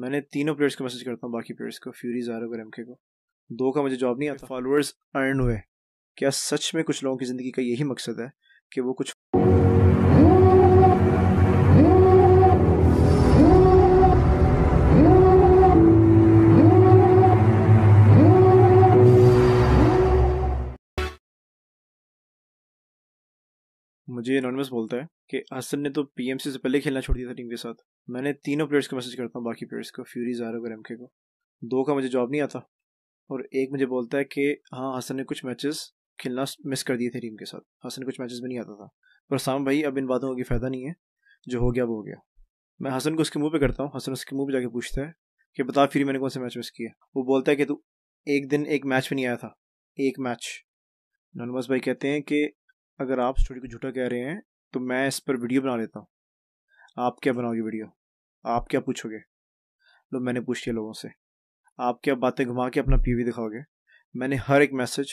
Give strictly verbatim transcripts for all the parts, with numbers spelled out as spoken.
मैंने तीनों प्लेयर्स को मैसेज करता हूँ, बाकी प्लेयर्स को, फ्यूरी, ज़ारो को, एमके को। दो का मुझे जॉब नहीं आता। फॉलोअर्स अर्न हुए। क्या सच में कुछ लोगों की ज़िंदगी का यही मकसद है कि वो कुछ मुझे एनोनिमस बोलता है कि हसन ने तो पीएमसी से पहले खेलना छोड़ दिया था टीम के साथ। मैंने तीनों प्लेयर्स को मैसेज करता हूँ, बाकी प्लेयर्स को, फ्यूरी, ज़ारो और एमके को। दो का मुझे जॉब नहीं आता और एक मुझे बोलता है कि हाँ हसन ने कुछ मैचेस खेलना मिस कर दिए थे टीम के साथ, हसन कुछ मैचेस में नहीं आता था। पर साम भाई अब इन बातों का कोई फ़ायदा नहीं है, जो हो गया वो हो गया। मैं हसन को उसके मुंह पे करता हूँ, हसन उसके मुंह पे जाके पूछता है कि बता फिर मैंने कौन से मैच मिस किया। वो बोलता है कि तू एक दिन एक मैच में नहीं आया था, एक मैच। ननमस भाई कहते हैं कि अगर आप स्टोरी को झूठा कह रहे हैं तो मैं इस पर वीडियो बना लेता हूँ। आप क्या बनाओगे वीडियो, आप क्या पूछोगे? लो मैंने पूछ लिया लोगों से, आप क्या बातें घुमा के अपना पीवी दिखाओगे? मैंने हर एक मैसेज,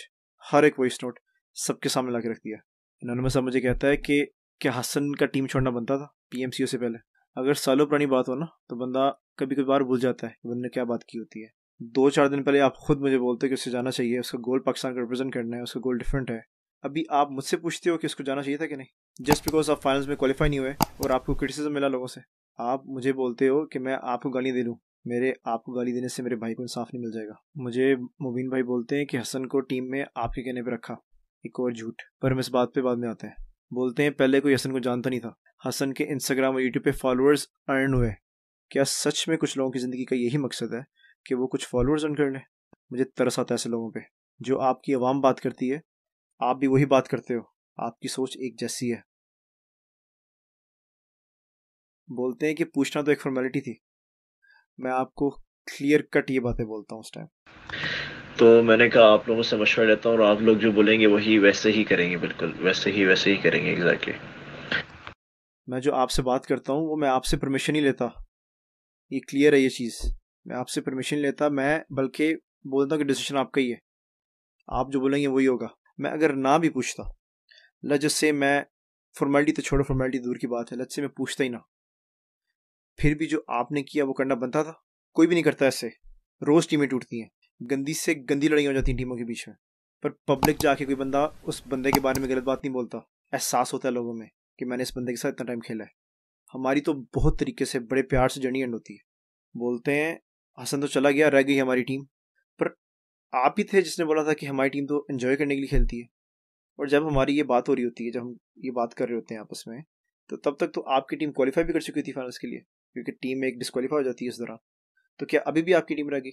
हर एक वॉइस नोट सबके सामने ला के रख दिया। इन्होंने सब मुझे कहता है कि क्या हसन का टीम छोड़ना बनता था पीएमसीओ से पहले? अगर सालों पुरानी बात हो ना तो बंदा कभी कभी बार भूल जाता है कि बंदे ने क्या बात की होती है। दो चार दिन पहले आप खुद मुझे बोलते हो कि उससे जाना चाहिए, उसका गोल पाकिस्तान को रिप्रेजेंट करना है, उसका गोल डिफरेंट है। अभी आप मुझसे पूछते हो कि उसको जाना चाहिए था कि नहीं, जस्ट बिकॉज आप फाइनल्स में क्वालिफाई नहीं हुए और आपको क्रिटिसिज्म मिला लोगों से। आप मुझे बोलते हो कि मैं आपको गाली दे दूँ, मेरे आपको गाली देने से मेरे भाई को इंसाफ नहीं मिल जाएगा। मुझे मोबिन भाई बोलते हैं कि हसन को टीम में आपके कहने पे रखा, एक और झूठ। पर हम इस बात पे बाद में आते हैं। बोलते हैं पहले कोई हसन को जानता नहीं था, हसन के इंस्टाग्राम और यूट्यूब पे फॉलोअर्स अर्न हुए। क्या सच में कुछ लोगों की ज़िंदगी का यही मकसद है कि वो कुछ फॉलोअर्स अर्न कर लें? मुझे तरस आता है ऐसे लोगों पर। जो आपकी आवाम बात करती है आप भी वही बात करते हो, आपकी सोच एक जैसी है। बोलते हैं कि पूछना तो एक फॉर्मेलिटी थी। मैं आपको क्लियर कट ये बातें बोलता हूँ उस टाइम। तो मैंने कहा आप लोगों से मशवरा लेता हूँ और आप लोग जो बोलेंगे वही वैसे ही करेंगे, बिल्कुल वैसे ही वैसे ही करेंगे एग्जैक्टली। मैं जो आपसे बात करता हूँ वो मैं आपसे परमिशन ही लेता, ये क्लियर है ये चीज़। मैं आपसे परमिशन लेता, मैं बल्कि बोलता हूँ कि डिसीजन आपका ही है, आप जो बोलेंगे वही होगा। मैं अगर ना भी पूछता, लेट्स जस्ट से मैं फॉर्मेलिटी तो छोड़ो, फॉर्मेलिटी दूर की बात है, लेट्स से मैं पूछता ही ना, फिर भी जो आपने किया वो करना बनता था? कोई भी नहीं करता ऐसे। रोज़ टीमें टूटती हैं, गंदी से गंदी लड़ाइयाँ हो जाती हैं टीमों के बीच में, पर पब्लिक जाके कोई बंदा उस बंदे के बारे में गलत बात नहीं बोलता। एहसास होता है लोगों में कि मैंने इस बंदे के साथ इतना टाइम खेला है। हमारी तो बहुत तरीके से बड़े प्यार से जर्नी एंड होती है। बोलते हैं हसन तो चला गया, रह गई हमारी टीम। पर आप ही थे जिसने बोला था कि हमारी टीम तो इन्जॉय करने के लिए खेलती है। और जब हमारी ये बात हो रही होती है, जब हम ये बात कर रहे होते हैं आपस में, तो तब तक तो आपकी टीम क्वालिफाई भी कर चुकी थी फाइनल्स के लिए, क्योंकि टीम में एक डिस्क्वालीफाई हो जाती है इस दौरान। तो क्या अभी भी आपकी टीम रह गई?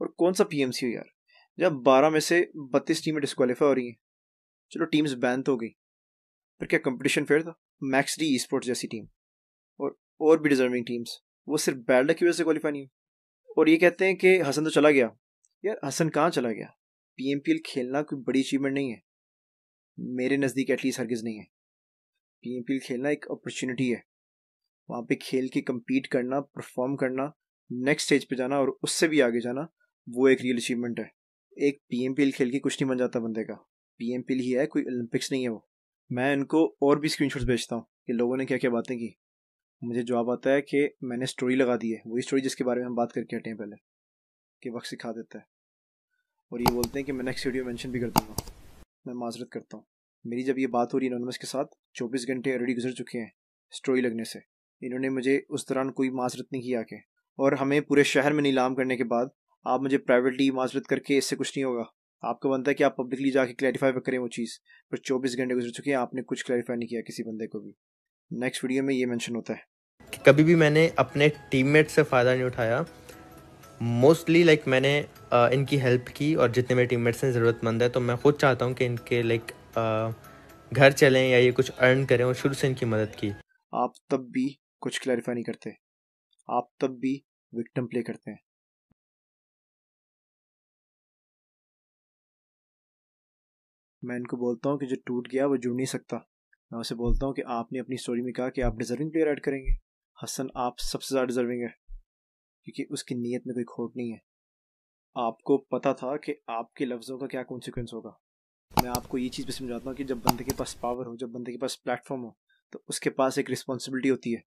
और कौन सा पीएमसी हो यार, जब बारह में से बत्तीस टीमें डिस्क्वालीफाई हो रही हैं। चलो टीम्स बैन तो हो गई, पर क्या कंपटीशन फेयर था? मैक्स डी ई स्पोर्ट्स जैसी टीम और और भी डिजर्विंग टीम्स, वो सिर्फ बैड लक की वजह से क्वालिफाई नहीं हुई। और ये कहते हैं कि हसन तो चला गया। यार हसन कहाँ चला गया? पीएमपीएल खेलना कोई बड़ी अचीवमेंट नहीं है, मेरे नज़दीक एटलीस्ट हरगिज़ नहीं है। पीएमपीएल खेलना एक अपॉर्चुनिटी है, वहाँ पे खेल के कम्पीट करना, परफॉर्म करना, नेक्स्ट स्टेज पे जाना और उससे भी आगे जाना, वो एक रियल अचीवमेंट है। एक पीएमपीएल खेल के कुछ नहीं बन जाता बंदे का। पीएमपीएल ही है, कोई ओलंपिक्स नहीं है वो। मैं इनको और भी स्क्रीनशॉट्स भेजता हूँ कि लोगों ने क्या क्या बातें की। मुझे जवाब आता है कि मैंने स्टोरी लगा दी है, वही स्टोरी जिसके बारे में हम बात करके हटे हैं पहले, कि वक्त सिखा देता है। और ये बोलते हैं कि मैं नेक्स्ट वीडियो मेंशन भी कर दूँगा। मैं माजरत करता हूँ, मेरी जब ये बात हो रही है एनोनिमस के साथ, चौबीस घंटे ऑलरेडी गुजर चुके हैं स्टोरी लगने से। इन्होंने मुझे उस दौरान कोई माजरत नहीं की आके, और हमें पूरे शहर में नीलाम करने के बाद आप मुझे प्राइवेटली माजरत करके इससे कुछ नहीं होगा। आपका बनता है कि आप पब्लिकली जाके क्लैरिफाई करें वो चीज़, पर चौबीस घंटे गुजर चुके हैं, आपने कुछ क्लैरिफाई नहीं किया किसी बंदे को भी। नेक्स्ट वीडियो में ये मेंशन होता है कि कभी भी मैंने अपने टीममेट से फ़ायदा नहीं उठाया। मोस्टली लाइक like, मैंने uh, इनकी हेल्प की, और जितने मेरे टीममेट्स हैं ज़रूरतमंद है, तो मैं खुद चाहता हूँ कि इनके लाइक like, uh, घर चलें या ये कुछ अर्न करें, और शुरू से इनकी मदद की। आप तब भी कुछ क्लैरिफाई नहीं करते, आप तब भी विक्टिम प्ले करते हैं। मैं इनको बोलता हूँ कि जो टूट गया वो जुड़ नहीं सकता। मैं उसे बोलता हूँ कि आपने अपनी स्टोरी में कहा कि आप डिजर्विंग प्लेयर ऐड करेंगे। हसन आप सबसे ज़्यादा डिजर्विंग है, क्योंकि उसकी नीयत में कोई खोट नहीं है। आपको पता था कि आपके लफ्ज़ों का क्या कॉन्सिक्वेंस होगा। मैं आपको ये चीज़ भी समझाता हूँ कि जब बंदे के पास पावर हो, जब बंदे के पास प्लेटफॉर्म हो, तो उसके पास एक रिस्पॉन्सिबिलिटी होती है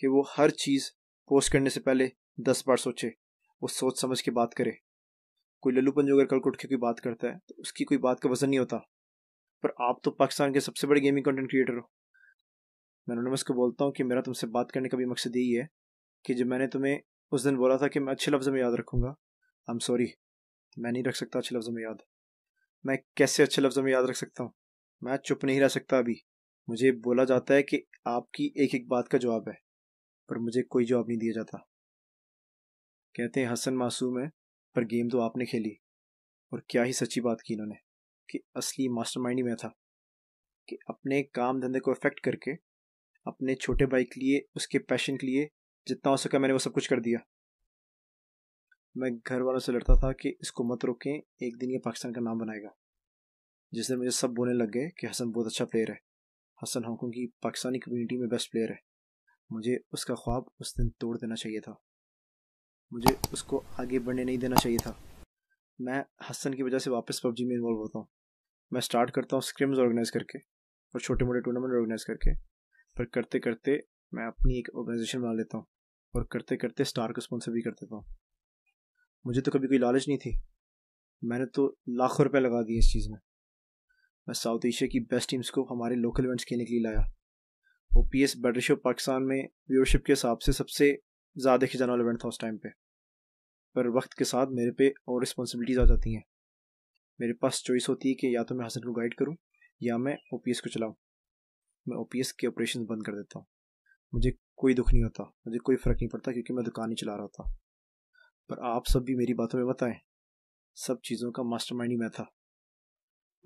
कि वो हर चीज़ पोस्ट करने से पहले दस बार सोचे और सोच समझ के बात करे। कोई लल्लूपन जो अगर कल को उठ के कोई बात करता है तो उसकी कोई बात का वजन नहीं होता, पर आप तो पाकिस्तान के सबसे बड़े गेमिंग कंटेंट क्रिएटर हो। मैं एनोनिमस को बोलता हूँ कि मेरा तुमसे बात करने का भी मकसद यही है कि जब मैंने तुम्हें उस दिन बोला था कि मैं अच्छे लफ्ज़ में याद रखूँगा, आई एम सॉरी, मैं नहीं रख सकता अच्छे लफ्ज़ों में याद। मैं कैसे अच्छे लफ्ज़ों में याद रख सकता हूँ? मैं चुप नहीं रह सकता। अभी मुझे बोला जाता है कि आपकी एक एक बात का जवाब है, पर मुझे कोई जवाब नहीं दिया जाता। कहते हैं हसन मासूम है, पर गेम तो आपने खेली। और क्या ही सच्ची बात की इन्होंने कि असली मास्टरमाइंड ही मैं था कि अपने काम धंधे को अफेक्ट करके अपने छोटे भाई के लिए, उसके पैशन के लिए जितना हो सका मैंने वो सब कुछ कर दिया। मैं घर वालों से लड़ता था कि इसको मत रोकें, एक दिन ये पाकिस्तान का नाम बनाएगा। जिसने मुझे सब बोलने लग गए कि हसन बहुत अच्छा प्लेयर है, हसन हांगकांग की पाकिस्तानी कम्युनिटी में बेस्ट प्लेयर है। मुझे उसका ख्वाब उस दिन तोड़ देना चाहिए था, मुझे उसको आगे बढ़ने नहीं देना चाहिए था। मैं हसन की वजह से वापस पबजी में इन्वॉल्व होता हूँ। मैं स्टार्ट करता हूँ स्क्रिम्स ऑर्गेनाइज़ करके और छोटे मोटे टूर्नामेंट ऑर्गेनाइज़ करके, पर करते करते मैं अपनी एक ऑर्गेनाइजेशन बना लेता हूँ और करते करते स्टार को स्पॉन्सर भी कर देता हूँ। मुझे तो कभी कोई लालच नहीं थी, मैंने तो लाखों रुपए लगा दिए इस चीज़ में। मैं साउथ एशिया की बेस्ट टीम्स को हमारे लोकल इवेंट्स खेलने के लिए लाया। ओपीएस बैटल शो पाकिस्तान में व्यूअरशिप के हिसाब से सबसे ज़्यादा खिंचाने वाला इवेंट था उस टाइम पे। पर वक्त के साथ मेरे पे और रिस्पॉन्सिबिलिटीज़ आ जाती हैं। मेरे पास चॉइस होती है कि या तो मैं हसन को गाइड करूँ या मैं ओपीएस को चलाऊँ। मैं ओपीएस के ऑपरेशन बंद कर देता हूँ। मुझे कोई दुख नहीं होता, मुझे कोई फ़र्क नहीं पड़ता, क्योंकि मैं दुकान ही चला रहा था। पर आप सब भी मेरी बातों में बताएं, सब चीज़ों का मास्टरमाइंड ही मैं था।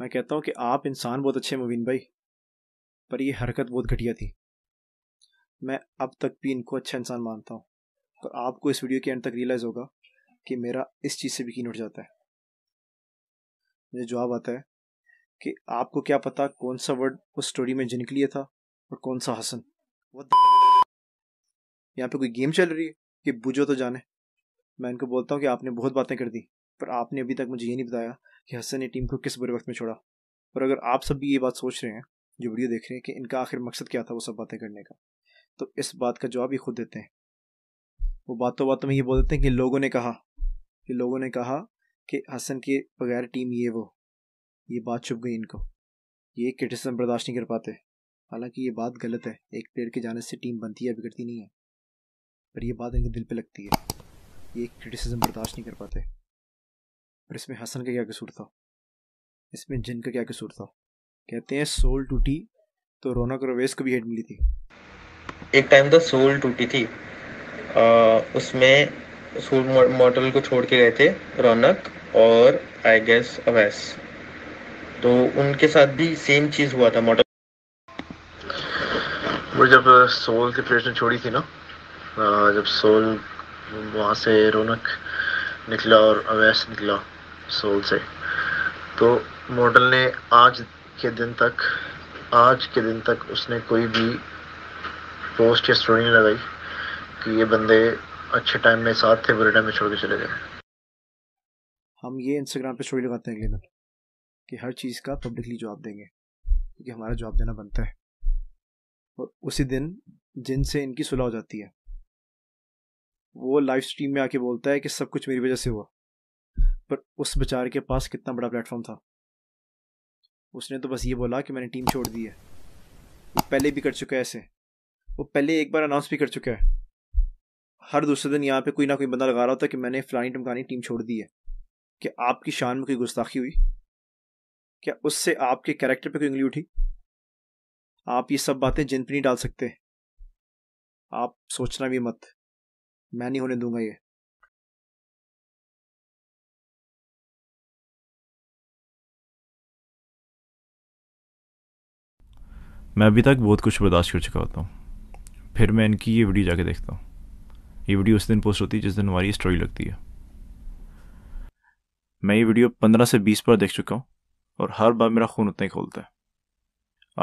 मैं कहता हूँ कि आप इंसान बहुत अच्छे हैं मोबिन भाई, पर यह हरकत बहुत घटिया थी। मैं अब तक भी इनको अच्छा इंसान मानता हूँ, पर आपको इस वीडियो के एंड तक रियलाइज़ होगा कि मेरा इस चीज़ से भी कीन उठ जाता है। मुझे जवाब आता है कि आपको क्या पता कौन सा वर्ड उस स्टोरी में जिन के लिए था और कौन सा हसन। वो यहाँ पे कोई गेम चल रही है कि बुझो तो जाने। मैं इनको बोलता हूँ कि आपने बहुत बातें कर दी, पर आपने अभी तक मुझे ये नहीं बताया कि हसन ने टीम को किस बुरे वक्त में छोड़ा। और अगर आप सब भी ये बात सोच रहे हैं जो वीडियो देख रहे हैं कि इनका आखिर मकसद क्या था वो सब बातें करने का, तो इस बात का जवाब ये खुद देते हैं। वो बातों बातों में ये बोल देते हैं कि लोगों ने कहा कि लोगों ने कहा कि हसन के बगैर टीम ये वो। ये बात छुप गई इनको, ये क्रिटिसिज्म बर्दाश्त नहीं कर पाते। हालांकि ये बात गलत है, एक प्लेयर के जाने से टीम बनती है बिगड़ती नहीं है, पर यह बात इनके दिल पे लगती है। ये क्रिटिसिज्म बर्दाश्त नहीं कर पाते। पर इसमें हसन का क्या कसूर था, इसमें जिन का क्या कसूर था? कहते हैं सोल टूटी तो रौनक और अवेस को भी हेड मिली थी। एक टाइम तो सोल टूटी थी, आ, उसमें सोल मॉडल को छोड़ के गए थे रौनक और आई गेस अवेस, तो उनके साथ भी सेम चीज़ हुआ था। मॉडल वो जब सोल के प्लेयर ने छोड़ी थी ना, जब सोल वहाँ से रौनक निकला और अवैस निकला सोल से, तो मॉडल ने आज के दिन तक आज के दिन तक उसने कोई भी पोस्ट या स्टोरी नहीं लगाई कि ये बंदे अच्छे टाइम में साथ थे, बुरे टाइम में छोड़ के चले गए। हम ये इंस्टाग्राम पे स्टोरी लगाते हैं अगले दिन कि हर चीज़ का पब्लिकली जवाब देंगे, क्योंकि हमारा जवाब देना बनता है। और उसी दिन जिनसे इनकी सुलह हो जाती है। वो लाइव स्ट्रीम में आके बोलता है कि सब कुछ मेरी वजह से हुआ, पर उस बेचारे के पास कितना बड़ा प्लेटफॉर्म था। उसने तो बस ये बोला कि मैंने टीम छोड़ दी है। वो पहले भी कर चुका है ऐसे, वो पहले एक बार अनाउंस भी कर चुका है। हर दूसरे दिन यहाँ पे कोई ना कोई बंदा लगा रहा होता है कि मैंने फलानी टमकानी टीम छोड़ दी है। क्या आपकी शान में कोई गुस्ताखी हुई? क्या उससे आपके कैरेक्टर पर कोई उंगली उठी? आप ये सब बातें जिन पर नहीं डाल सकते। आप सोचना भी मत, मैं नहीं होने दूंगा ये। मैं अभी तक बहुत कुछ बर्दाश्त कर चुका होता हूँ, फिर मैं इनकी ये वीडियो जाके देखता हूँ। ये वीडियो उस दिन पोस्ट होती है जिस दिन हमारी स्टोरी लगती है। मैं ये वीडियो पंद्रह से बीस बार देख चुका हूँ और हर बार मेरा खून उतना ही खोलता है।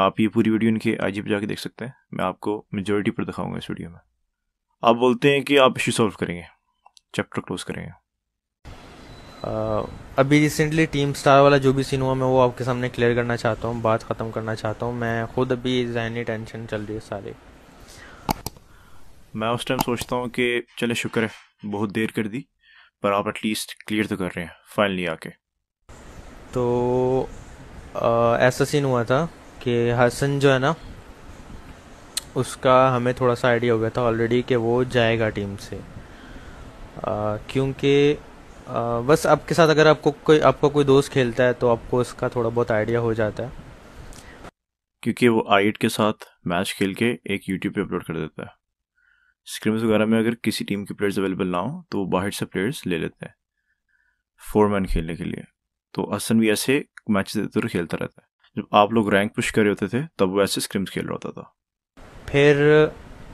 आप ये पूरी वीडियो इनके आईजी पे जाके देख सकते हैं, मैं आपको मेजोरिटी पर दिखाऊंगा इस वीडियो में। आप बोलते हैं कि आप इश्यू सॉल्व करेंगे, चैप्टर क्लोज करेंगे। आ, अभी रिसेंटली टीम स्टार वाला जो भी सीन हुआ मैं वो आपके सामने क्लियर करना चाहता हूँ, बात ख़त्म करना चाहता हूँ। मैं खुद अभी जहनी टेंशन चल रही है सारी। मैं उस टाइम सोचता हूँ कि चले शुक्र है बहुत देर कर दी, पर आप एटलीस्ट क्लियर तो कर रहे हैं फाइनली आके। तो आ, ऐसा सीन हुआ था कि हसन जो है ना, उसका हमें थोड़ा सा आइडिया हो गया था ऑलरेडी कि वो जाएगा टीम से, क्योंकि बस आपके साथ अगर आपको कोई आपका कोई दोस्त खेलता है तो आपको उसका थोड़ा बहुत आइडिया हो जाता है, क्योंकि वो आईट के साथ मैच खेल के एक यूट्यूब पे अपलोड कर देता है। स्क्रीम्स वगैरह में अगर किसी टीम के प्लेयर्स अवेलेबल ना हो तो वो बाहर से प्लेयर्स ले लेते हैं फोर मैन खेलने के लिए। तो हसन भी ऐसे मैचेस इधर खेलता रहता है। जब आप लोग रैंक पुश कर रहे होते थे तब वो ऐसे स्क्रिम्स खेल रहा होता था। फिर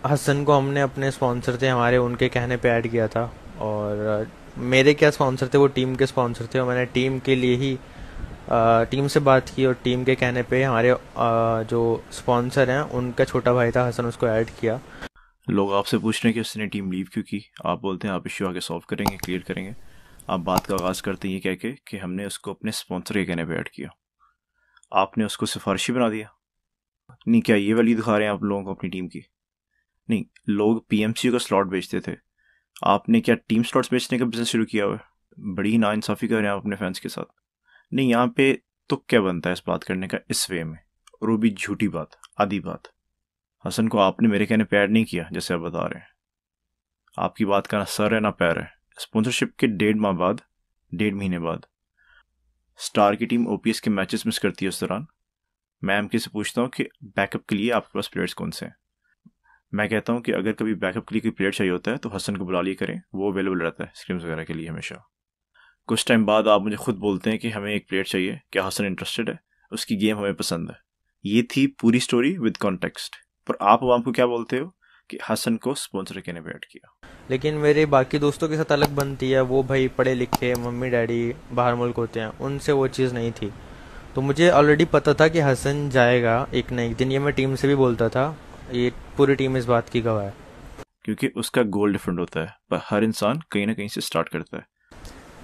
हसन को हमने अपने स्पॉन्सर थे हमारे, उनके कहने पे ऐड किया था, और मेरे क्या स्पॉन्सर थे वो टीम के स्पॉन्सर थे, और मैंने टीम के लिए ही टीम से बात की और टीम के कहने पे हमारे जो स्पॉन्सर हैं उनका छोटा भाई था हसन, उसको ऐड किया। लोग आपसे पूछ रहे हैं कि उसने टीम लीव क्यों की, आप बोलते हैं आप इश्यू आगे सॉल्व करेंगे, क्लियर करेंगे। आप बात का आगाज़ करते ये कह के कि हमने उसको अपने स्पॉन्सर के कहने पे ऐड किया। आपने उसको सिफारिशी बना दिया। नहीं, क्या ये वाली दिखा रहे हैं आप लोगों को अपनी टीम की? नहीं, लोग पीएमसी का स्लॉट बेचते थे, आपने क्या टीम स्लॉट्स बेचने का बिजनेस शुरू किया हुआ है? बड़ी नाइंसाफ़ी कर रहे हैं आप अपने फैंस के साथ। नहीं, यहाँ पे तो क्या बनता है इस बात करने का इस वे में, और वो भी झूठी बात, आधी बात। हसन को आपने मेरे कहने पे ऐड नहीं किया जैसे आप बता रहे हैं। आपकी बात का ना सर है ना पैर है। स्पॉन्सरशिप के डेढ़ माह बाद, डेढ़ महीने बाद स्टार की टीम ओपीएस के मैचेस मिस करती है। उस दौरान मैं एम के से पूछता हूँ कि बैकअप के लिए आपके पास प्लेयर्स कौन से हैं। मैं कहता हूँ कि अगर कभी बैकअप के लिए कोई प्लेयर चाहिए होता है तो हसन को बुला लिया करें, वो अवेलेबल रहता है स्क्रीम्स वगैरह के लिए हमेशा। कुछ टाइम बाद आप मुझे खुद बोलते हैं कि हमें एक प्लेयर चाहिए, क्या हसन इंटरेस्टेड है, उसकी गेम हमें पसंद है। ये थी पूरी स्टोरी विद कॉन्टेक्स्ट। पर आप अब आपको क्या बोलते हो कि हसन को स्पॉन्सर करने पे ऐड किया। लेकिन मेरे बाकी दोस्तों के साथ अलग बनती है, वो भाई पढ़े लिखे, मम्मी डैडी बाहर मुल्क होते हैं, उनसे वो चीज़ नहीं थी। तो मुझे ऑलरेडी पता था कि हसन जाएगा एक ना एक दिन, ये मैं टीम से भी बोलता था, ये पूरी टीम इस बात की गवाह है, क्योंकि उसका गोल डिफरेंट होता है पर हर इंसान कहीं ना कहीं से स्टार्ट करता है।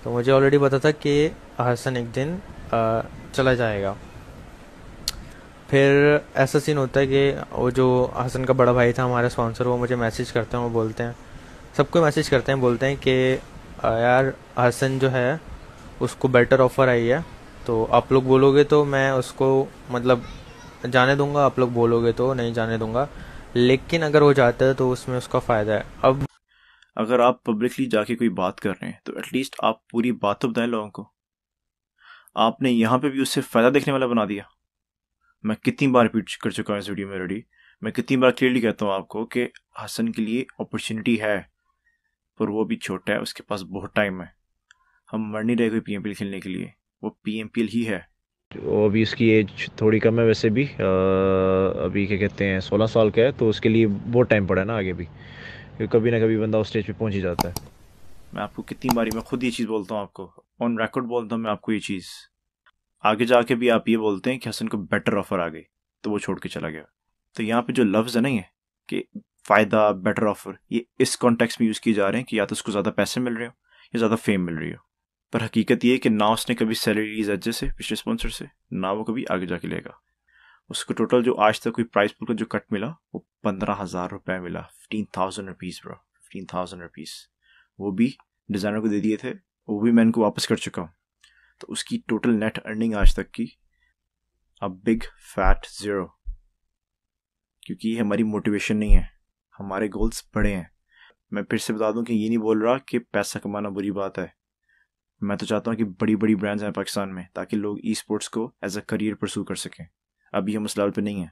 तो मुझे ऑलरेडी पता था कि हसन एक दिन आ, चला जाएगा। फिर ऐसा सीन होता है कि वो जो हसन का बड़ा भाई था हमारा स्पॉन्सर, वो मुझे मैसेज करते हैं, वो बोलते हैं, सबको मैसेज करते हैं, बोलते हैं कि यार हसन जो है उसको बेटर ऑफ़र आई है, तो आप लोग बोलोगे तो मैं उसको मतलब जाने दूंगा, आप लोग बोलोगे तो नहीं जाने दूंगा, लेकिन अगर वो जाता है तो उसमें उसका फ़ायदा है। अब अगर आप पब्लिकली जाके कोई बात कर रहे हैं तो एटलीस्ट आप पूरी बात तो बताएं लोगों को। आपने यहाँ पे भी उससे फ़ायदा देखने वाला बना दिया। मैं कितनी बार रिपीट कर चुका हूँ इस वीडियो में ऑलरेडी, मैं कितनी बार क्लियरली कहता हूँ आपको कि हसन के लिए अपॉर्चुनिटी है, पर वो भी छोटा है, उसके पास बहुत टाइम है। हम मर नहीं रहे कोई पीएमपीएल खेलने के लिए, वो पीएमपीएल ही है। वो अभी उसकी एज थोड़ी कम है वैसे भी, आ, अभी क्या कहते हैं सोलह साल का है, तो उसके लिए बहुत टाइम पड़ा है ना आगे भी, कभी ना कभी बंदा उस स्टेज पर पहुँच ही जाता है। मैं आपको कितनी बारी, मैं खुद ये चीज़ बोलता हूँ, आपको ऑन रिकॉर्ड बोलता हूँ मैं आपको ये चीज़। आगे जाके भी आप ये बोलते हैं कि हसन को बेटर ऑफर आ गई तो वो छोड़ के चला गया। तो यहाँ पे जो लफ्ज़ है ना ये कि फ़ायदा, बेटर ऑफर, ये इस कॉन्टेक्स्ट में यूज़ किए जा रहे हैं कि या तो उसको ज़्यादा पैसे मिल रहे हो या ज़्यादा फेम मिल रही हो, पर हकीकत ये है कि ना उसने कभी सैलरी ली जज से, पिछले स्पॉन्सर से, ना वो कभी आगे जाके लेगा। उसको टोटल जो आज तक कोई प्राइस पुल का जो कट मिला वो पंद्रह हज़ार रुपये मिला, fifteen thousand rupees bro, fifteen thousand rupees वो भी डिज़ाइनर को दे दिए थे, वो भी मैं इनको वापस कर चुका हूँ। तो उसकी टोटल नेट अर्निंग आज तक की अ बिग फैट ज़ीरो, क्योंकि ये हमारी मोटिवेशन नहीं है, हमारे गोल्स बड़े हैं। मैं फिर से बता दूं कि ये नहीं बोल रहा कि पैसा कमाना बुरी बात है। मैं तो चाहता हूं कि बड़ी बड़ी ब्रांड्स हैं पाकिस्तान में ताकि लोग ई स्पोर्ट्स को एज अ करियर परसू कर सकें। अभी हम उस लेवल पे नहीं हैं।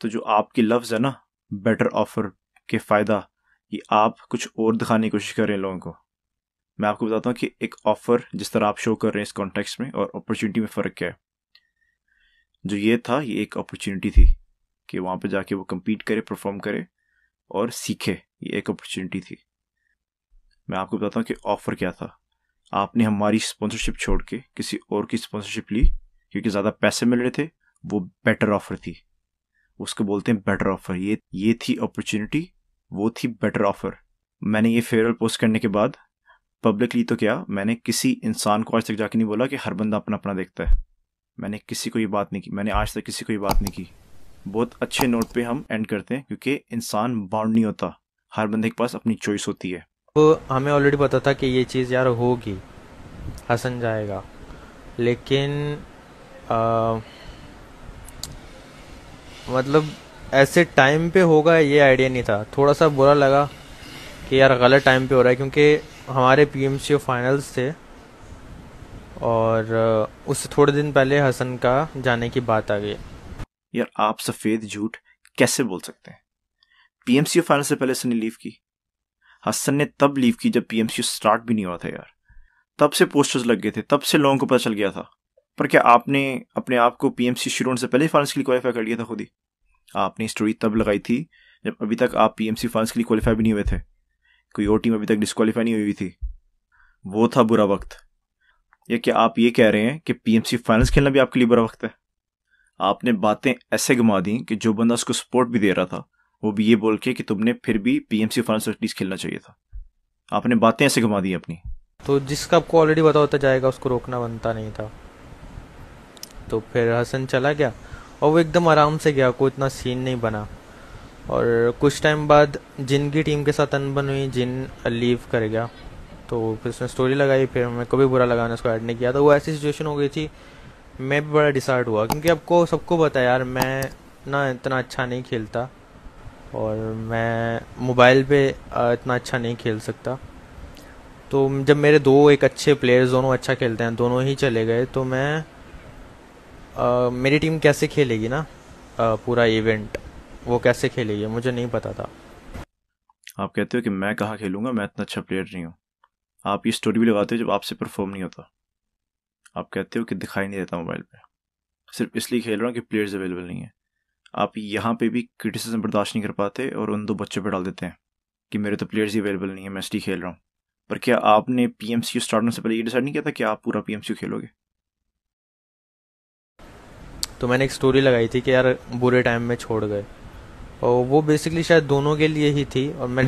तो जो आपके लफ्ज़ है ना बेटर ऑफर के फ़ायदा, ये आप कुछ और दिखाने की कोशिश कर रहे हैं लोगों को। मैं आपको बताता हूँ कि एक ऑफ़र जिस तरह आप शो कर रहे हैं इस कॉन्टेक्स्ट में और अपॉर्चुनिटी में फ़र्क क्या है। जो ये था ये एक अपॉर्चुनिटी थी कि वहाँ पे जाके वो कम्पीट करे, परफॉर्म करे और सीखे, ये एक अपॉर्चुनिटी थी। मैं आपको बताता हूँ कि ऑफ़र क्या था। आपने हमारी स्पॉन्सरशिप छोड़ के किसी और की स्पॉन्सरशिप ली क्योंकि ज़्यादा पैसे मिल रहे थे, वो बेटर ऑफ़र थी, उसको बोलते हैं बेटर ऑफ़र। ये ये थी अपॉर्चुनिटी, वो थी बेटर ऑफ़र। मैंने ये फेयरवेल पोस्ट करने के बाद पब्लिकली तो क्या, मैंने किसी इंसान को आज तक जाके नहीं बोला कि हर बंदा अपना अपना देखता है। मैंने किसी को ये बात नहीं की, मैंने आज तक किसी को ये बात नहीं की। बहुत अच्छे नोट पे हम एंड करते हैं, क्योंकि इंसान बाउंड नहीं होता, हर बंदे के पास अपनी चॉइस होती है। तो हमें ऑलरेडी पता था कि ये चीज़ यार होगी, हसन जाएगा, लेकिन आ, मतलब ऐसे टाइम पे होगा ये आइडिया नहीं था। थोड़ा सा बुरा लगा कि यार गलत टाइम पे हो रहा है, क्योंकि हमारे पीएमसी फाइनल्स थे और उससे थोड़े दिन पहले हसन का जाने की बात आ गई। यार आप सफ़ेद झूठ कैसे बोल सकते हैं? पीएमसी फाइनल से पहले हसन ने लीव की। हसन ने तब लीव की जब पीएमसी स्टार्ट भी नहीं हुआ था यार, तब से पोस्टर्स लग गए थे, तब से लोगों को पता चल गया था। पर क्या आपने अपने आप को पीएमसी शुरू होने से पहले फाइनल्स के लिए क्वालिफाई कर लिया था? खुद ही आपने स्टोरी तब लगाई थी जब अभी तक आप पीएमसी फाइनल्स के लिए क्वालिफाई भी नहीं हुए थे, कोई और टीम अभी तक डिस्क्वालीफाई नहीं हुई थी। वो था बुरा वक्त। या क्या आप ये कह रहे हैं कि पीएमसी फाइनल्स खेलना भी आपके लिए बुरा वक्त है? आपने बातें ऐसे घुमा दी कि जो बंदा उसको सपोर्ट भी दे रहा था वो भी ये बोल के कि तुमने फिर भी पीएमसी फाइनल्स एटलीस्ट खेलना चाहिए था। आपने बातें ऐसे घुमा दी अपनी, तो जिसका आपको ऑलरेडी पता होता जाएगा उसको रोकना बनता नहीं था। तो फिर हसन चला गया और वो एकदम आराम से गया, कोई इतना सीन नहीं बना। और कुछ टाइम बाद जिनकी टीम के साथ अनबन हुई, जिन लीव कर गया, तो फिर उसने स्टोरी लगाई। फिर मेरे को भी बुरा लगा, मैंने उसको ऐड नहीं किया। तो वो ऐसी सिचुएशन हो गई थी, मैं भी बड़ा डिसहार्ट हुआ, क्योंकि आपको सबको पता है यार मैं ना इतना अच्छा नहीं खेलता और मैं मोबाइल पे इतना अच्छा नहीं खेल सकता। तो जब मेरे दो एक अच्छे प्लेयर्स, दोनों अच्छा खेलते हैं, दोनों ही चले गए, तो मैं आ, मेरी टीम कैसे खेलेगी ना, आ, पूरा इवेंट वो कैसे खेलेगी मुझे नहीं पता था। आप कहते हो कि मैं कहाँ खेलूँगा, मैं इतना अच्छा प्लेयर नहीं हूँ। आप ये स्टोरी भी लगाते हो जब आपसे परफॉर्म नहीं होता। आप कहते हो कि दिखाई नहीं देता मोबाइल पे, सिर्फ इसलिए खेल रहा हूँ कि प्लेयर्स अवेलेबल नहीं है। आप यहाँ पे भी क्रिटिसिज्म बर्दाश्त नहीं कर पाते और उन दो बच्चों पे डाल देते हैं कि मेरे तो प्लेयर्स ही अवेलेबल नहीं है, मैं इसलिए खेल रहा हूँ। पर क्या आपने पीएमसी स्टार्ट होने से पहले ये डिसाइड नहीं किया था कि आप पूरा पीएमसी खेलोगे? तो मैंने एक स्टोरी लगाई थी कि यार बुरे टाइम में छोड़ गए, और वो बेसिकली शायद दोनों के लिए ही थी। और मैं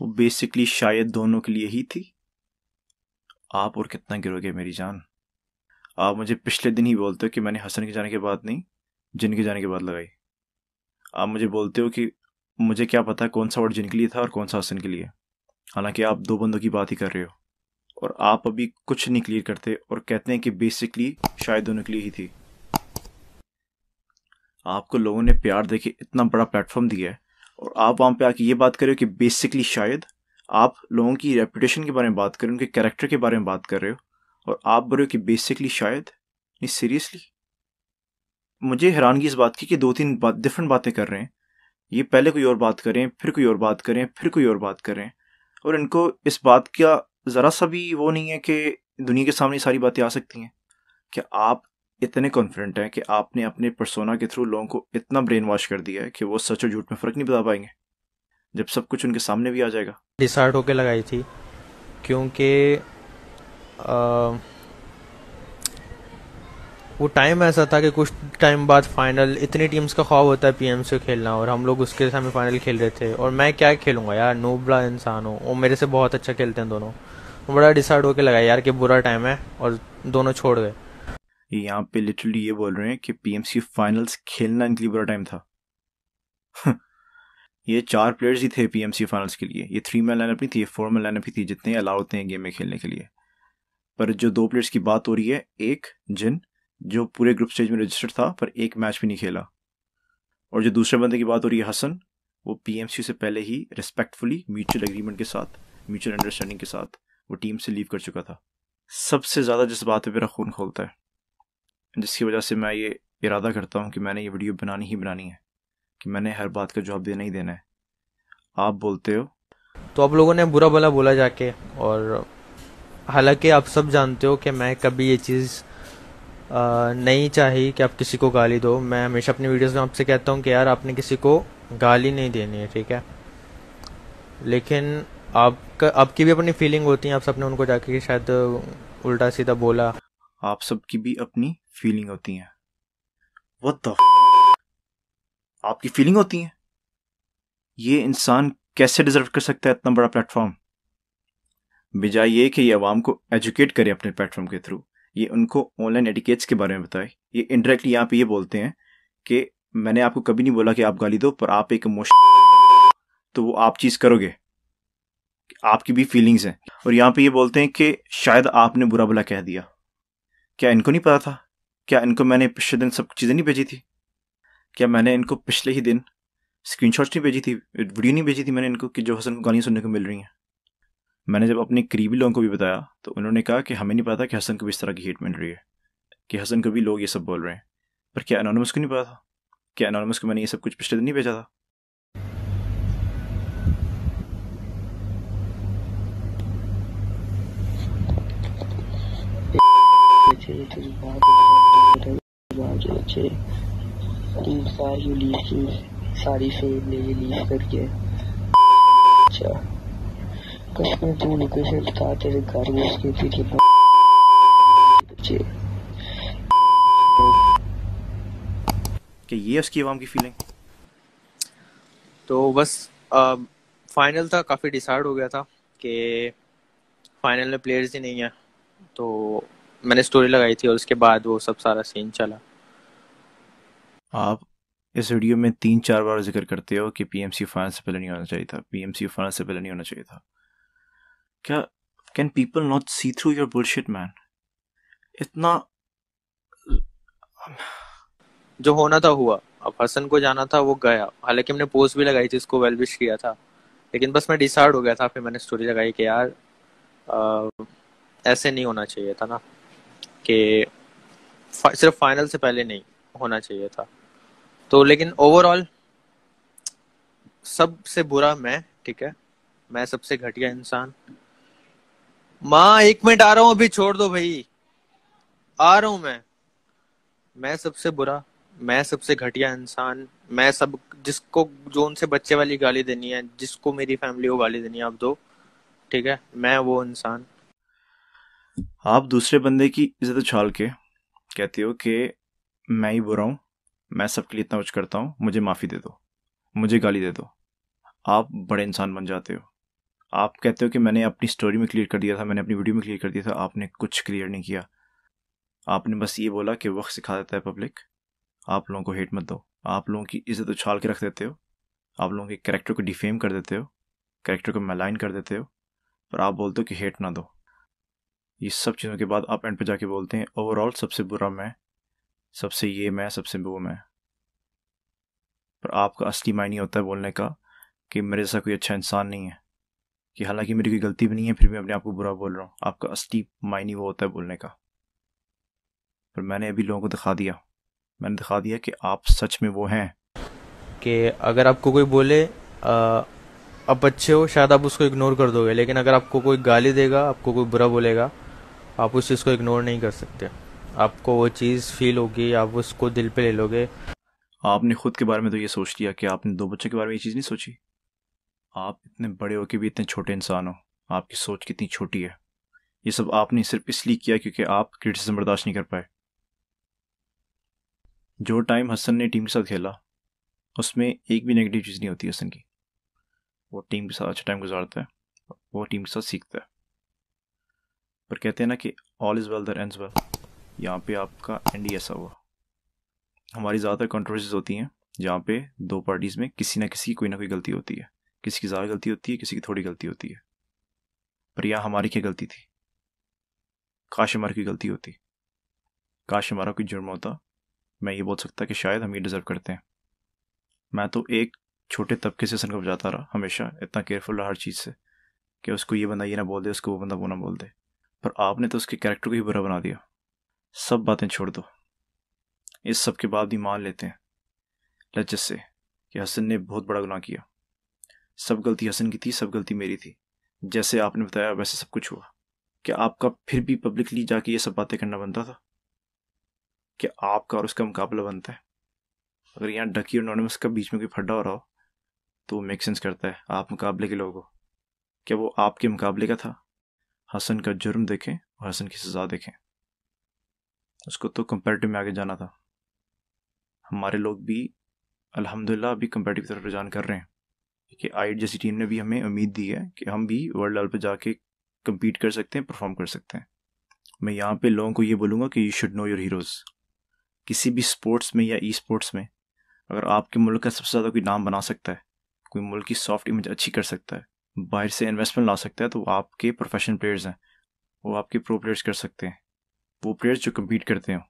वो बेसिकली शायद दोनों के लिए ही थी आप और कितना गिरोगे मेरी जान? आप मुझे पिछले दिन ही बोलते हो कि मैंने हसन के जाने के बाद नहीं, जिन के जाने के बाद लगाई। आप मुझे बोलते हो कि मुझे क्या पता कौन सा वर्ड जिन के लिए था और कौन सा हसन के लिए, हालांकि आप दो बंदों की बात ही कर रहे हो। और आप अभी कुछ नहीं क्लियर करते और कहते हैं कि बेसिकली शायद दोनों के लिए ही थी। आपको लोगों ने प्यार देके इतना बड़ा प्लेटफॉर्म दिया है और आप वहाँ पे आके ये बात कर रहे हो कि बेसिकली शायद। आप लोगों की रेपुटेशन के बारे में बात कर रहे हो, उनके कैरेक्टर के बारे में बात कर रहे हो, और आप बोल रहे हो कि बेसिकली शायद। नहीं, सीरियसली मुझे हैरानगी इस बात की कि दो तीन बात डिफरेंट बातें कर रहे हैं। ये पहले कोई और बात करें, फिर कोई और बात करें, फिर कोई और बात करें, और इनको इस बात का ज़रा सा भी वो नहीं है कि दुनिया के सामने सारी बातें आ सकती हैं। क्या आप इतने कॉन्फिडेंट हैं कि आपने अपने पर्सोना के थ्रू लोगों को इतना ब्रेन वॉश कर दिया है कि वो सच और झूठ में फ़र्क नहीं बता पाएंगे जब सब कुछ उनके सामने भी आ जाएगा? डिसार्ट होके लगाई थी क्योंकि वो टाइम ऐसा था कि कुछ टाइम बाद फाइनल, इतनी टीम्स का ख्वाब होता है पीएमसी खेलना, और हम लोग उसके सेमीफाइनल खेल रहे थे और मैं क्या खेलूँगा यार, नोबला इंसान हूँ। वो मेरे से बहुत अच्छा खेलते हैं दोनों। बड़ा डिसाइड होकर लगाया यार कि बुरा टाइम है और दोनों छोड़ गए। यहाँ पे लिटरली ये बोल रहे हैं कि पीएमसी फाइनल्स खेलना इनके लिए बुरा टाइम था। ये चार प्लेयर्स ही थे पीएमसी फाइनल्स के लिए, ये थ्री मैन लाइनअप नहीं थी, ये फोर मैन लाइनअप ही थी जितने अलाउ होते हैं गेम में खेलने के लिए। पर जो दो प्लेयर्स की बात हो रही है, एक जिन जो पूरे ग्रुप स्टेज में रजिस्टर्ड था पर एक मैच भी नहीं खेला, और जो दूसरे बंदे की बात हो रही है हसन, वो पीएमसी से पहले ही रिस्पेक्टफुली म्यूचुअल एग्रीमेंट के साथ, म्यूचुअल अंडरस्टैंडिंग के साथ वो टीम से लीव कर चुका था। सबसे ज़्यादा जिस बात पर मेरा खून खोलता है, जिसकी वजह से मैं ये इरादा करता हूँ कि मैंने ये वीडियो बनानी ही बनानी है, कि मैंने हर बात का जवाब देना ही देना है, आप बोलते हो तो आप लोगों ने बुरा भला बोला जाके। और हालांकि आप सब जानते हो कि मैं कभी ये चीज़ नहीं चाही कि आप किसी को गाली दो। मैं हमेशा अपनी वीडियोस में आपसे कहता हूँ कि यार आपने किसी को गाली नहीं देनी है, ठीक है, लेकिन आपका आपकी भी अपनी फीलिंग होती है। आप सबने उनको जाके शायद उल्टा सीधा बोला। आप सबकी भी अपनी फीलिंग होती हैं। What the f***? आपकी फीलिंग होती हैं? ये इंसान कैसे डिजर्व कर सकता है इतना बड़ा प्लेटफॉर्म? बजाय ये कि ये आवाम को एजुकेट करे अपने प्लेटफॉर्म के थ्रू, ये उनको ऑनलाइन एटिकेट्स के बारे में बताए। ये इनडायरेक्टली यहाँ पे ये बोलते हैं कि मैंने आपको कभी नहीं बोला कि आप गाली दो, पर आप एक इमोशन तो वो आप चीज़ करोगे, आपकी भी फीलिंग्स हैं। और यहाँ पे ये बोलते हैं कि शायद आपने बुरा भला कह दिया। क्या इनको नहीं पता था? क्या इनको मैंने पिछले दिन सब चीज़ें नहीं भेजी थी? क्या मैंने इनको पिछले ही दिन स्क्रीनशॉट्स नहीं भेजी थी, वीडियो नहीं भेजी थी मैंने इनको कि जो हसन को गालियाँ सुनने को मिल रही हैं? मैंने जब अपने करीबी लोगों को भी बताया तो उन्होंने कहा कि हमें नहीं पता था कि हसन को भी इस तरह की हेट मिल रही है, कि हसन को भी लोग ये सब बोल रहे हैं। पर क्या एनोनिमस को नहीं पता था? क्या एनोनिमस को मैंने ये सब कुछ पिछले दिन नहीं भेजा था? सारी फेम ने ये लीव करके अच्छा कसम तू लोकेशन बता तेरे घर में उसके पीछे बच्चे कि ये उसकी आवाम की फीलिंग। तो बस फाइनल था, काफ़ी डिसाइड हो गया था कि फाइनल में प्लेयर्स ही नहीं है, तो मैंने स्टोरी लगाई थी और उसके बाद वो सब सारा सीन चला। आप इस वीडियो में तीन चार बार जिक्र करते हो कि पीएमसी फाइनल से पहले नहीं होना चाहिए था, पीएमसी फाइनल से पहले नहीं होना चाहिए था। क्या can people not see through your bullshit man? इतना जो होना था हुआ, अब हसन को जाना था वो गया, हालांकि हमने पोस्ट भी लगाई थी, इसको वेल विश किया था, लेकिन बस मैं डिसाइड हो गया था, फिर मैंने स्टोरी लगाई कि यार आ, ऐसे नहीं होना चाहिए था ना, कि फा, सिर्फ फाइनल से पहले नहीं होना चाहिए था। तो लेकिन ओवरऑल सबसे बुरा मैं, ठीक है, मैं सबसे घटिया इंसान। माँ एक मिनट आ रहा हूँ, अभी छोड़ दो भाई, आ रहा हूँ मैं। मैं सबसे बुरा, मैं सबसे घटिया इंसान, मैं सब जिसको जोन से बच्चे वाली गाली देनी है, जिसको मेरी फैमिली को गाली देनी है आप दो, ठीक है, मैं वो इंसान। आप दूसरे बंदे की इज्जत उछाल के कहते हो कि मैं ही बुरा हूँ, मैं सबके लिए इतना कुछ करता हूँ, मुझे माफ़ी दे दो, मुझे गाली दे दो। आप बड़े इंसान बन जाते हो। आप कहते हो कि मैंने अपनी स्टोरी में क्लियर कर दिया था, मैंने अपनी वीडियो में क्लियर कर दिया था, आपने कुछ क्लियर नहीं किया। आपने बस ये बोला कि वक्त सिखा देता है पब्लिक, आप लोगों को हेट मत दो। आप लोगों की इज़्ज़त उछाल के रख देते हो, आप लोगों के कैरेक्टर को डिफेम कर देते हो, कैरेक्टर को मलाइन कर देते हो, पर आप बोलते हो कि हेट ना दो। ये सब चीज़ों के बाद आप एंड पे जाके बोलते हैं ओवरऑल सबसे बुरा मैं, सबसे ये मैं, सबसे वो मैं। पर आपका असली मायने होता है बोलने का कि मेरे जैसा कोई अच्छा इंसान नहीं है, कि हालांकि मेरी कोई गलती भी नहीं है फिर मैं अपने आप को बुरा बोल रहा हूँ। आपका असली मायने वो होता है बोलने का। पर मैंने अभी लोगों को दिखा दिया, मैंने दिखा दिया कि आप सच में वो हैं, कि अगर आपको कोई बोले आ... आप अच्छे हो शायद आप उसको इग्नोर कर दोगे, लेकिन अगर आपको कोई गाली देगा, आपको कोई बुरा बोलेगा, आप उस चीज़ को इग्नोर नहीं कर सकते। आपको वो चीज़ फील होगी, आप उसको दिल पे ले लोगे। आपने खुद के बारे में तो ये सोच लिया कि आपने दो बच्चों के बारे में ये चीज़ नहीं सोची। आप इतने बड़े होके भी इतने छोटे इंसान हो, आपकी सोच कितनी छोटी है। ये सब आपने सिर्फ इसलिए किया क्योंकि आप क्रिटिसिज्म बर्दाश्त नहीं कर पाए। जो टाइम हसन ने टीम के साथ खेला उसमें एक भी नेगेटिव चीज़ नहीं होती हसन की। वो टीम के साथ अच्छा टाइम गुजारता है, वो टीम के साथ सीखता है। पर कहते हैं ना कि all is well that ends well, यहाँ पे आपका एंड ही ऐसा हुआ। हमारी ज़्यादातर कंट्रोवर्सीज होती हैं जहाँ पे दो पार्टीज़ में किसी ना किसी की कोई ना कोई गलती होती है, किसी की ज़्यादा गलती होती है, किसी की थोड़ी गलती होती है। पर यहाँ हमारी क्या गलती थी? काश हमारी कोई गलती होती, काश हमारा कोई जुर्म होता। मैं ये बोल सकता कि शायद हम ये डिज़र्व करते हैं। मैं तो एक छोटे तबके से हसन को बचाता रहा, हमेशा इतना केयरफुल रहा हर चीज़ से कि उसको ये बंदा ये ना बोल दे, उसको वो बंदा वो ना बोल दे। पर आपने तो उसके कैरेक्टर को ही बुरा बना दिया। सब बातें छोड़ दो, इस सब के बाद भी मान लेते हैं लज्जत से कि हसन ने बहुत बड़ा गुनाह किया। सब गलती हसन की थी, सब गलती मेरी थी। जैसे आपने बताया वैसे सब कुछ हुआ। क्या आपका फिर भी पब्लिकली जाके ये सब बातें करना बनता था? क्या आपका और उसका मुकाबला बनता है? अगर यहाँ डकी और एनोनिमस का बीच में कोई फड्डा हो रहा हो तो मेक सेंस करता है। आप मुकाबले के लोग हो, क्या वो आपके मुकाबले का था? हसन का जुर्म देखें और हसन की सज़ा देखें, उसको तो कंपैरेटिव में आगे जाना था। हमारे लोग भी अल्हम्दुलिल्लाह अभी कंपैरेटिव तरफ रुझान कर रहे हैं, कि आईडी जैसी टीम ने भी हमें उम्मीद दी है कि हम भी वर्ल्ड लेवल पर जाके कम्पीट कर सकते हैं, परफॉर्म कर सकते हैं। मैं यहाँ पर लोगों को ये बोलूँगा कि you should know your heroes. किसी भी स्पोर्ट्स में या ई स्पोर्ट्स में अगर आपके मुल्क का सबसे ज़्यादा कोई नाम बना सकता है, कोई मुल्क की सॉफ्ट इमेज अच्छी कर सकता है, बाहर से इन्वेस्टमेंट ला सकता है, तो आपके प्रोफेशनल प्लेयर्स हैं, वो आपके प्रो प्लेयर्स कर सकते हैं, वो प्लेयर्स जो कम्पीट करते हैं।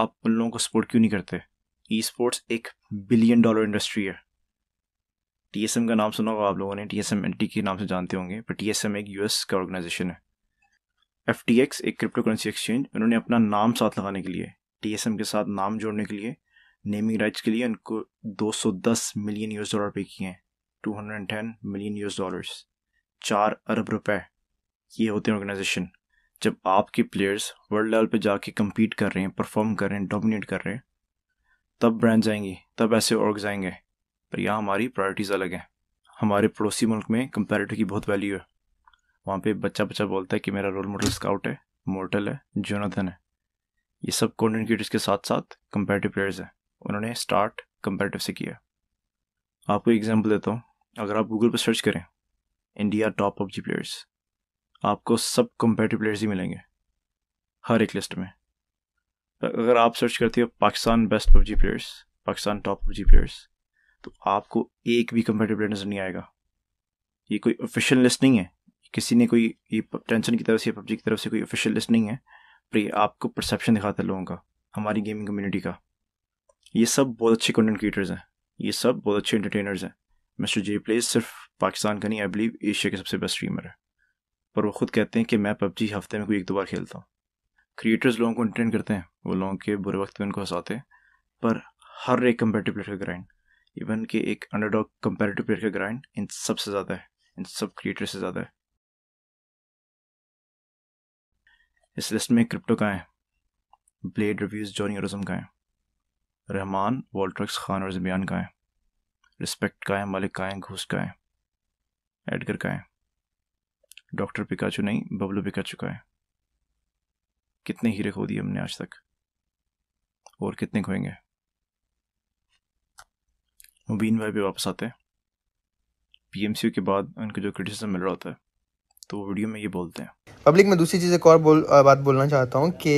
आप उन लोगों को सपोर्ट क्यों नहीं करते? ई स्पोर्ट्स एक बिलियन डॉलर इंडस्ट्री है। टी एस एम का नाम सुना होगा आप लोगों ने, T S M N T के नाम से जानते होंगे, पर टी एस एम एक यूएस का ऑर्गेनाइजेशन है। एफ टी एक्स एक क्रिप्टो करेंसी एक्सचेंज, उन्होंने अपना नाम साथ लगाने के लिए, टी एस एम के साथ नाम जोड़ने के लिए, नेमिंग राइट्स के लिए उनको दो सौ दस मिलियन यूएस डॉलर पे किए हैं, two hundred and ten million US dollars, चार अरब रुपए। ये होते हैं ऑर्गेनाइजेशन। जब आपके प्लेयर्स वर्ल्ड लेवल पे जाके कम्पीट कर रहे हैं, परफॉर्म कर रहे हैं, डोमिनेट कर रहे हैं, तब ब्रांड्स आएंगी, तब ऐसे ऑर्ग्स आएंगे। पर यहाँ हमारी प्रायोरिटीज़ अलग हैं। हमारे पड़ोसी मुल्क में कंपैरेटिव की बहुत वैल्यू है। वहाँ पे बच्चा बच्चा बोलता है कि मेरा रोल मॉडल स्काउट है, मॉर्टल है, जोनाथन है। ये सब कंटेंट क्रिएटर्स के साथ साथ कंपैरेटिव प्लेयर्स हैं। उन्होंने स्टार्ट कंपैरेटिव से किया। आपको एग्जाम्पल देता हूँ, अगर आप गूगल पर सर्च करें इंडिया टॉप पबजी प्लेयर्स, आपको सब कंपैरेटिव प्लेयर्स ही मिलेंगे हर एक लिस्ट में। अगर आप सर्च करते हो Pakistan best PUBG players, Pakistan top PUBG players, तो आपको एक भी कंपैरेटिव प्लेयर नजर नहीं आएगा। ये कोई ऑफिशियल लिस्ट नहीं है, किसी ने कोई ये टेंशन की तरफ से, पबजी की तरफ से कोई ऑफिशियल लिस्ट नहीं है, पर ये आपको परसेप्शन दिखाता है लोगों का, हमारी गेमिंग कम्युनिटी का। ये सब बहुत अच्छे कंटेंट क्रिएटर्स हैं, ये सब बहुत अच्छे एंटरटेनर्स हैं। मिस्टर जे प्लेज सिर्फ पाकिस्तान का नहीं, आई बिलीव एशिया के सबसे बेस्ट स्ट्रीमर है, पर वो खुद कहते हैं कि मैं पबजी हफ्ते में कोई एक दो बार खेलता हूँ। क्रिएटर्स लोगों को एंटरटेन करते हैं, वो लोगों के बुरे वक्त में उनको हंसाते हैं, पर हर एक कंपैरेटिव प्लेयर का ग्राइंड, इवन के एक अंडरडॉग कंपैरेटिव प्लेयर का ग्राइंड इन सब से ज़्यादा है, इन सब क्रिएटर से ज़्यादा है। इस लिस्ट में क्रिप्टो का है, ब्लेड रिव्यूज़ जॉनी और रज़म का है, रहमान वॉल्ट्रक्स खान और जबियान का है, रिस्पेक्ट का है, मलिक का है, घूस का है, एडगर का है, डॉक्टर पिकाचू नहीं बबलू पिकाचू का है। कितने हीरे खो दिए हमने आज तक, और कितने खोएंगे? मुबीन भाई पे वापस आते हैं। पीएमसी के बाद उनको जो क्रिटिसिज्म मिल रहा होता है, तो वीडियो में ये बोलते हैं। पब्लिक में दूसरी चीज़ एक और बोल आ, बात बोलना चाहता हूँ कि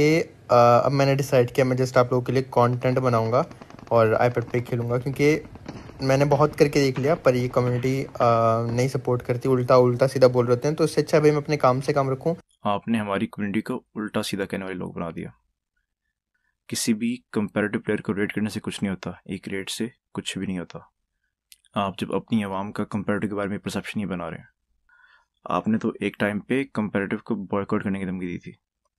अब मैंने डिसाइड किया मैं जस्ट आप लोगों के लिए कॉन्टेंट बनाऊँगा और आईपैड पे खेलूँगा, क्योंकि मैंने बहुत करके देख लिया पर ये कम्युनिटी नहीं सपोर्ट करती, उल्टा उल्टा सीधा बोल रहे हैं, तो इससे अच्छा भाई मैं अपने काम से काम रखूँ। आपने हमारी कम्युनिटी को उल्टा सीधा कहने वाले लोग बना दिया। किसी भी कंपैरेटिव प्लेयर को रेट करने से कुछ नहीं होता, एक रेट से कुछ भी नहीं होता। आप जब अपनी आवाम का कंपैरेटिव के बारे में परसेप्शन ही बना रहे हैं, आपने तो एक टाइम पे कंपैरेटिव को बॉयकॉट करने की धमकी दी थी,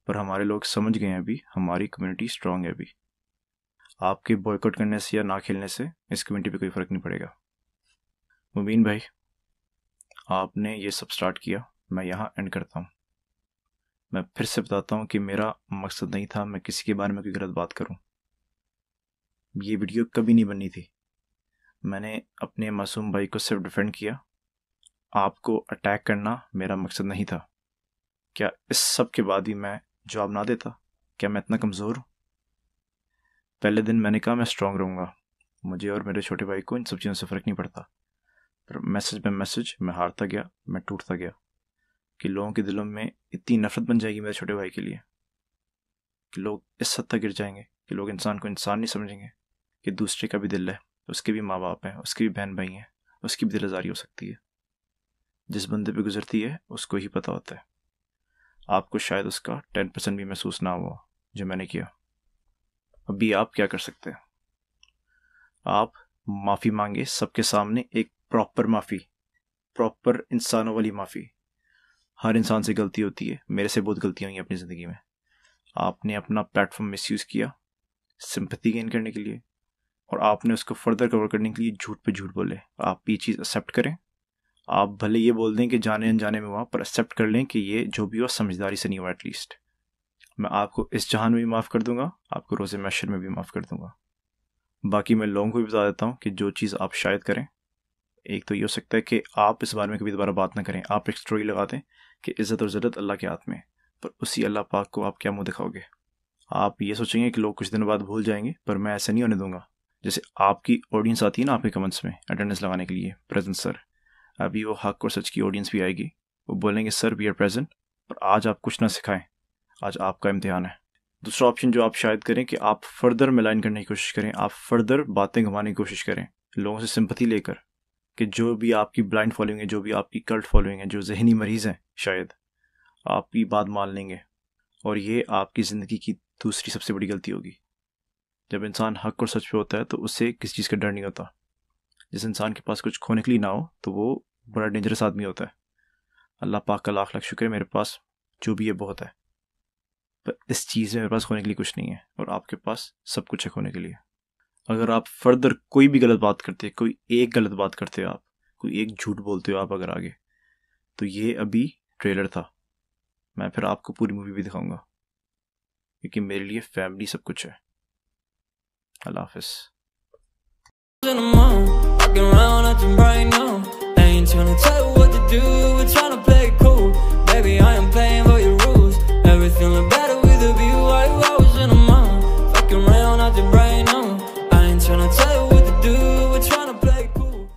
पर हमारे लोग समझ गए हैं अभी, हमारी कम्युनिटी स्ट्रांग है अभी। आपके बॉयकॉट करने से या ना खेलने से इस कम्युनिटी पे कोई फ़र्क नहीं पड़ेगा। मुबीन भाई, आपने ये सब स्टार्ट किया, मैं यहाँ एंड करता हूँ। मैं फिर से बताता हूँ कि मेरा मकसद नहीं था मैं किसी के बारे में कोई गलत बात करूँ। ये वीडियो कभी नहीं बननी थी। मैंने अपने मासूम भाई को सिर्फ डिफेंड किया, आपको अटैक करना मेरा मकसद नहीं था। क्या इस सब के बाद भी मैं जवाब ना देता? क्या मैं इतना कमज़ोर हूँ? पहले दिन मैंने कहा मैं स्ट्रांग रहूँगा, मुझे और मेरे छोटे भाई को इन सब चीज़ों से फ़र्क नहीं पड़ता, पर मैसेज बाय मैसेज मैं हारता गया, मैं टूटता गया, कि लोगों के दिलों में इतनी नफरत बन जाएगी मेरे छोटे भाई के लिए कि लोग इस हद तक गिर जाएंगे कि लोग इंसान को इंसान नहीं समझेंगे, कि दूसरे का भी दिल है, उसके भी माँ बाप हैं, उसके भी बहन भाई हैं, उसकी भी दिल आज़ारी हो सकती है। जिस बंदे पे गुजरती है उसको ही पता होता है। आपको शायद उसका टेन परसेंट भी महसूस ना हुआ जो मैंने किया। अभी आप क्या कर सकते हैं? आप माफ़ी मांगे सबके सामने, एक प्रॉपर माफ़ी, प्रॉपर इंसानों वाली माफ़ी। हर इंसान से गलती होती है, मेरे से बहुत गलतियाँ हुई अपनी ज़िंदगी में। आपने अपना प्लेटफॉर्म मिसयूज़ किया सिंपैथी गेन करने के लिए, और आपने उसको फर्दर कवर करने के लिए झूठ पे झूठ बोले। आप ये चीज़ एक्सेप्ट करें, आप भले ये बोल दें कि जाने अनजाने में हुआ, पर एक्सेप्ट कर लें कि ये जो भी हुआ समझदारी से नहीं हुआ। एटलीस्ट मैं आपको इस जहान में भी माफ़ कर दूंगा, आपको रोज़े महशर में भी माफ़ कर दूंगा। बाकी मैं लोगों को भी बता देता हूँ कि जो चीज़ आप शायद करें, एक तो ये हो सकता है कि आप इस बारे में कभी दोबारा बात ना करें। आप एक स्टोरी लगा दें कि इज़्ज़त और ज़िल्लत अल्लाह के हाथ में, पर उसी अल्लाह पाक को आप क्या मुँह दिखाओगे? आप ये सोचेंगे कि लोग कुछ दिन बाद भूल जाएंगे, पर मैं ऐसा नहीं होने दूँगा। जैसे आपकी ऑडियंस आती है ना आपके कमेंट्स में अटेंडेंस लगाने के लिए, प्रेजेंट सर, अभी वो हक और सच की ऑडियंस भी आएगी, वो बोलेंगे सर वी आर प्रेजेंट, पर आज आप कुछ ना सिखाएं, आज आपका इम्तिहान है। दूसरा ऑप्शन जो आप शायद करें कि आप फर्दर मिलाइन करने की कोशिश करें, आप फर्दर बातें घुमाने की कोशिश करें, लोगों से सिंपैथी लेकर कि जो भी आपकी ब्लाइंड फॉलोइंग है, जो भी आपकी कल्ट फॉलोइंग है, जो जहनी मरीज़ हैं, शायद आपकी बात मान लेंगे, और ये आपकी ज़िंदगी की दूसरी सबसे बड़ी गलती होगी। जब इंसान हक और सच पे होता है तो उसे किसी चीज़ का डर नहीं होता। जिस इंसान के पास कुछ खोने के लिए ना हो तो वो बड़ा डेंजरस आदमी होता है। अल्लाह पाक का लाख लाख शुक्र है मेरे पास जो भी ये बहुत है, पर इस चीज़ में मेरे पास खोने के लिए कुछ नहीं है, और आपके पास सब कुछ है खोने के लिए। अगर आप फर्दर कोई भी गलत बात करते हैं, कोई एक गलत बात करते हो आप, कोई एक झूठ बोलते हो आप अगर आगे, तो ये अभी ट्रेलर था, मैं फिर आपको पूरी मूवी भी दिखाऊंगा, क्योंकि मेरे लिए फैमिली सब कुछ है। अल्लाह हाफिज़।